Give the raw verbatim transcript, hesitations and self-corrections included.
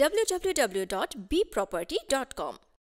w w w dot b property dot com.